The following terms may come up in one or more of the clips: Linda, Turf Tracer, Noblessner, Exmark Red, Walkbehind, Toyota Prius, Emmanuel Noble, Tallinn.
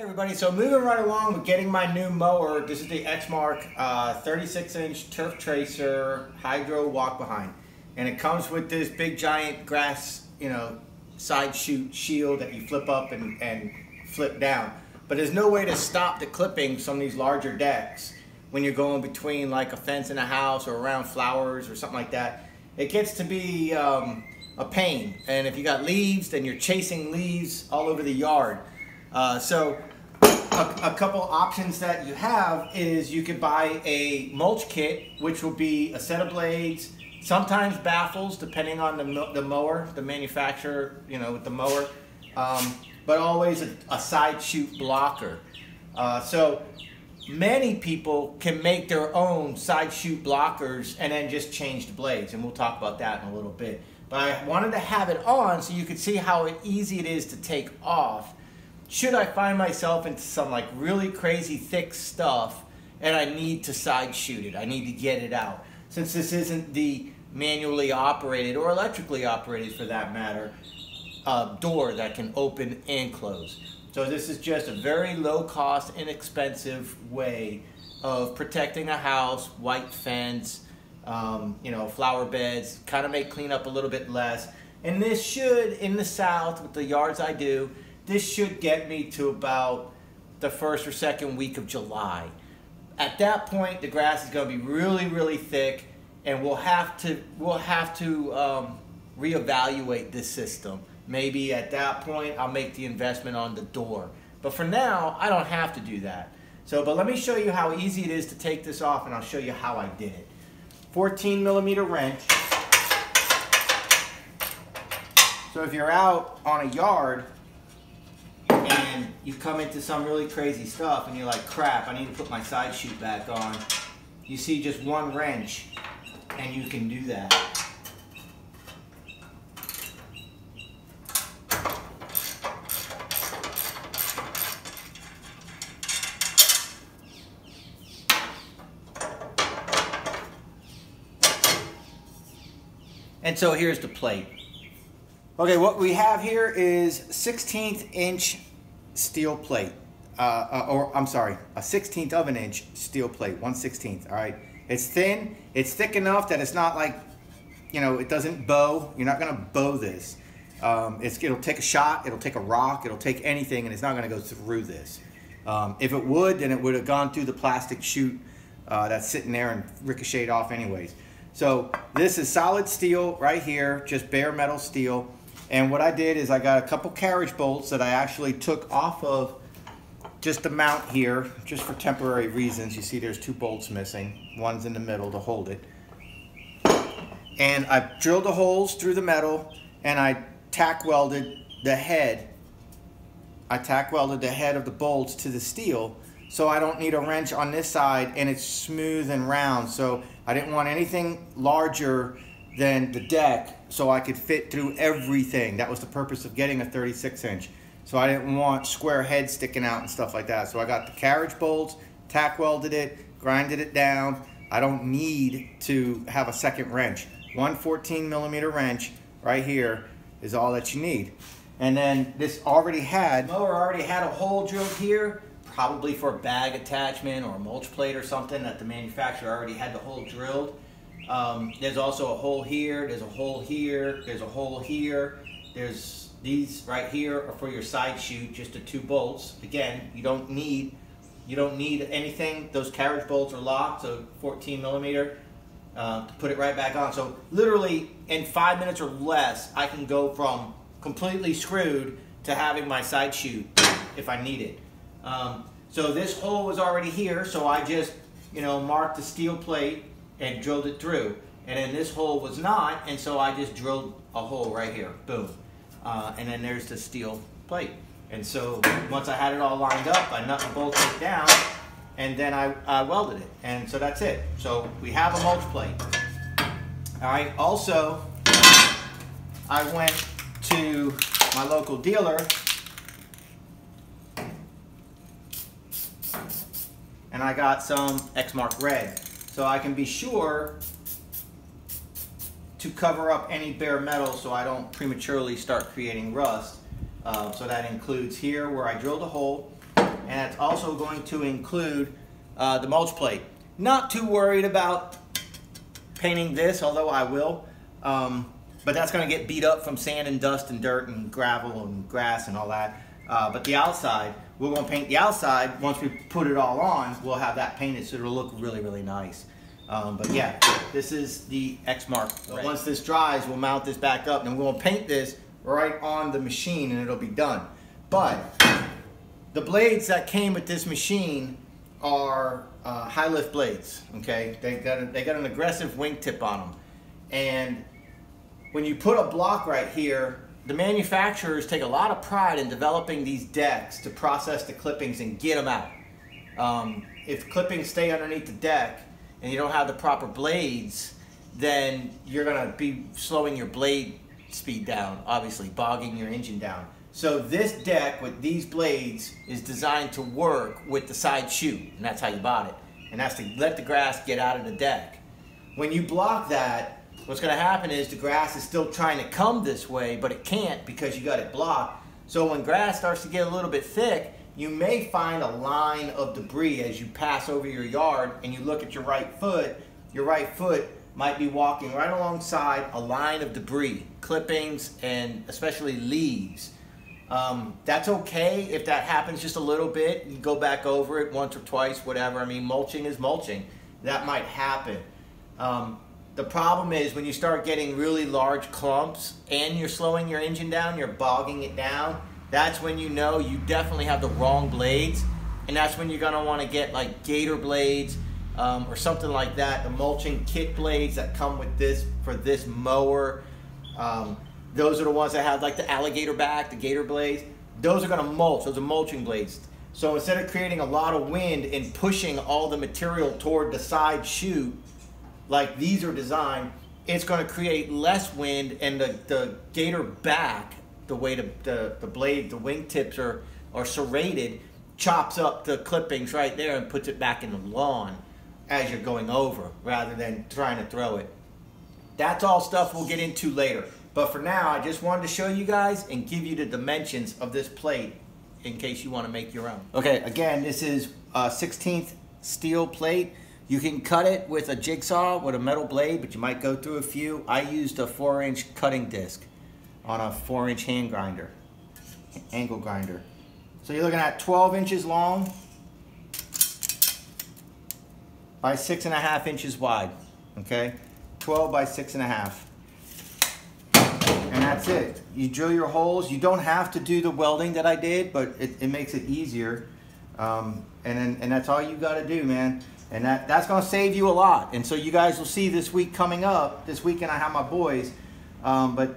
Hey everybody, so moving right along with getting my new mower. This is the Exmark 36-inch Turf Tracer Hydro Walk Behind. And it comes with this big giant grass, side shoot shield that you flip up and flip down. But there's no way to stop the clipping some of these larger decks when you're going between like a fence and a house or around flowers or something like that. It gets to be a pain. And if you got leaves, then you're chasing leaves all over the yard. So a couple options that you have is you could buy a mulch kit, which will be a set of blades, sometimes baffles, depending on the mower, the manufacturer, with the mower, but always a side shoot blocker. So many people can make their own side shoot blockers and then just change the blades, and we'll talk about that in a little bit. But I wanted to have it on so you could see how easy it is to take off. Should I find myself into some like really crazy thick stuff and I need to side shoot it, I need to get it out. Since this isn't the manually operated or electrically operated for that matter, door that can open and close. So this is just a very low cost, inexpensive way of protecting a house, white fence, flower beds, kind of make cleanup a little bit less. And this should, in the South, with the yards I do, this should get me to about the first or second week of July. At that point, the grass is going to be really, really thick, and we'll have to reevaluate this system. Maybe at that point, I'll make the investment on the door. But for now, I don't have to do that. But let me show you how easy it is to take this off, and I'll show you how I did it. 14mm wrench. So if you're out on a yard, and you come into some really crazy stuff and you're like, crap, I need to put my side shoot back on. You see just one wrench and you can do that. And so here's the plate. Okay, what we have here is 16th-inch steel plate, or I'm sorry, a 16th of an inch steel plate, 1/16. All right, it's thin, it's thick enough that it's not like, it doesn't bow. You're not gonna bow this. It'll take a shot, it'll take a rock, it'll take anything, and it's not gonna go through this. If it would, then it would have gone through the plastic chute that's sitting there and ricocheted off anyways. So this is solid steel right here, just bare metal steel. And what I did is I got a couple carriage bolts that I actually took off of just the mount here, just for temporary reasons. You see there's two bolts missing. One's in the middle to hold it. And I drilled the holes through the metal and I tack welded the head. I tack welded the head of the bolts to the steel, so I don't need a wrench on this side, and it's smooth and round. So I didn't want anything larger than the deck, so I could fit through everything. That was the purpose of getting a 36-inch. So I didn't want square heads sticking out and stuff like that. So I got the carriage bolts, tack welded it, grinded it down. I don't need to have a second wrench. 1 14mm wrench right here is all that you need. And then this mower already had a hole drilled here, probably for a bag attachment or a mulch plate or something that the manufacturer already had the hole drilled. There's also a hole here, there's a hole here, there's a hole here. There's these right here are for your side chute, just the two bolts. Again, you don't need anything. Those carriage bolts are locked, so 14mm to put it right back on. So literally in 5 minutes or less, I can go from completely screwed to having my side chute if I need it. So this hole was already here, so I just, marked the steel plate and drilled it through. And then this hole was not, and so I just drilled a hole right here, boom. And then there's the steel plate. And so once I had it all lined up, I nut and bolted it down, and then I welded it. And so that's it. So we have a mulch plate. All right, also, I went to my local dealer, and I got some Exmark Red, so I can be sure to cover up any bare metal so I don't prematurely start creating rust. So that includes here where I drilled a hole, and that's also going to include the mulch plate. Not too worried about painting this, although I will, but that's going to get beat up from sand and dust and dirt and gravel and grass and all that. But the outside, we're going to paint the outside. Once we put it all on, we'll have that painted so it'll look really, really nice. But yeah, this is the Exmark Red. Once this dries, we'll mount this back up and we'll paint this right on the machine and it'll be done. But the blades that came with this machine are high lift blades, okay? They got an aggressive wingtip on them. And when you put a block right here, the manufacturers take a lot of pride in developing these decks to process the clippings and get them out. If clippings stay underneath the deck and you don't have the proper blades, then you're gonna be slowing your blade speed down, obviously, bogging your engine down. So this deck with these blades is designed to work with the side shoe, and that's how you bought it. And that's to let the grass get out of the deck. When you block that, what's gonna happen is the grass is still trying to come this way, but it can't because you got it blocked. So when grass starts to get a little bit thick, you may find a line of debris as you pass over your yard and you look at your right foot might be walking right alongside a line of debris, clippings, and especially leaves. That's okay if that happens just a little bit. You go back over it once or twice, whatever. I mean, mulching is mulching. That might happen. The problem is when you start getting really large clumps and you're slowing your engine down, you're bogging it down, that's when you know you definitely have the wrong blades. And that's when you're gonna wanna get like gator blades or something like that, the mulching kit blades that come with this for this mower. Those are the ones that have like the alligator back, the gator blades. Those are gonna mulch, those are mulching blades. So instead of creating a lot of wind and pushing all the material toward the side shoe, like these are designed, it's gonna create less wind and the gator back, the way the blade, the wingtips are serrated, chops up the clippings right there and puts it back in the lawn as you're going over rather than trying to throw it. That's all stuff we'll get into later. But for now, I just wanted to show you guys and give you the dimensions of this plate in case you want to make your own. Okay, again, this is a 16th steel plate. You can cut it with a jigsaw, with a metal blade, but you might go through a few. I used a 4-inch cutting disc on a 4-inch hand grinder, angle grinder. So you're looking at 12 inches long by 6.5 inches wide, okay? 12 by 6.5. And that's it. You drill your holes. You don't have to do the welding that I did, but it makes it easier. And that's all you got to do, man. And that's going to save you a lot. And so you guys will see this week coming up. This weekend I have my boys. But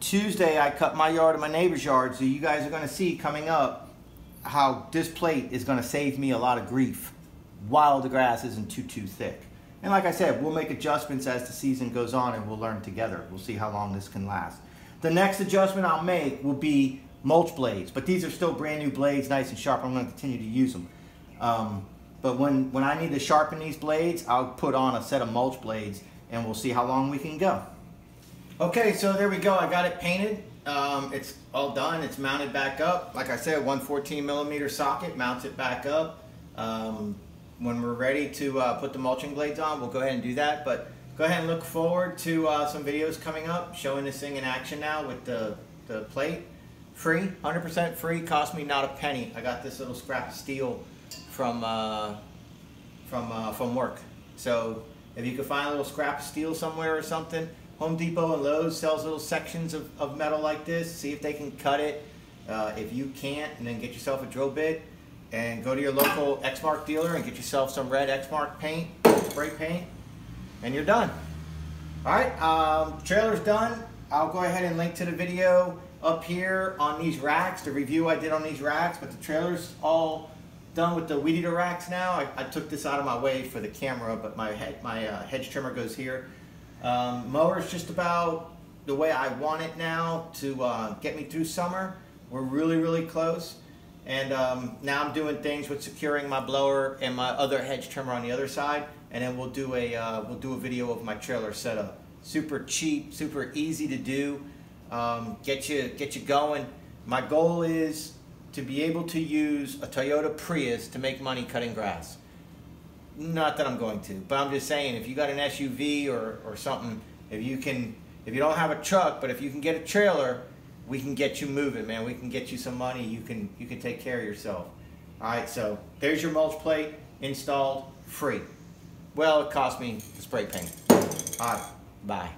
Tuesday I cut my yard and my neighbor's yard. So you guys are going to see coming up how this plate is going to save me a lot of grief while the grass isn't too thick. And like I said, we'll make adjustments as the season goes on and we'll learn together. We'll see how long this can last. The next adjustment I'll make will be mulch blades, but these are still brand new blades, nice and sharp. I'm gonna continue to use them. But when I need to sharpen these blades, I'll put on a set of mulch blades and we'll see how long we can go. Okay, so there we go, I got it painted. It's all done, it's mounted back up. Like I said, 114mm socket mounts it back up. When we're ready to put the mulching blades on, we'll go ahead and do that. But go ahead and look forward to some videos coming up, showing this thing in action now with the plate. Free, 100% free, cost me not a penny. I got this little scrap of steel from work. So if you could find a little scrap of steel somewhere or something, Home Depot and Lowe's sells little sections of metal like this. See if they can cut it. If you can't, and then get yourself a drill bit, and go to your local Exmark dealer and get yourself some red Exmark paint, spray paint, and you're done. All right, trailer's done. I'll go ahead and link to the video up here on these racks, the review I did on these racks, but the trailer's all done with the weed eater racks now. I took this out of my way for the camera, but my hedge trimmer goes here. Mower's just about the way I want it now to get me through summer. We're really, really close. And now I'm doing things with securing my blower and my other hedge trimmer on the other side, and then we'll do a video of my trailer setup. Super cheap, super easy to do. Get you going. My goal is to be able to use a Toyota Prius to make money cutting grass. Not that I'm going to, but I'm just saying, if you got an SUV or something, if you don't have a truck, but if you can get a trailer, we can get you moving, man. We can get you some money. You can take care of yourself. All right, so there's your mulch plate installed, free. Well, it cost me the spray paint. All right, bye.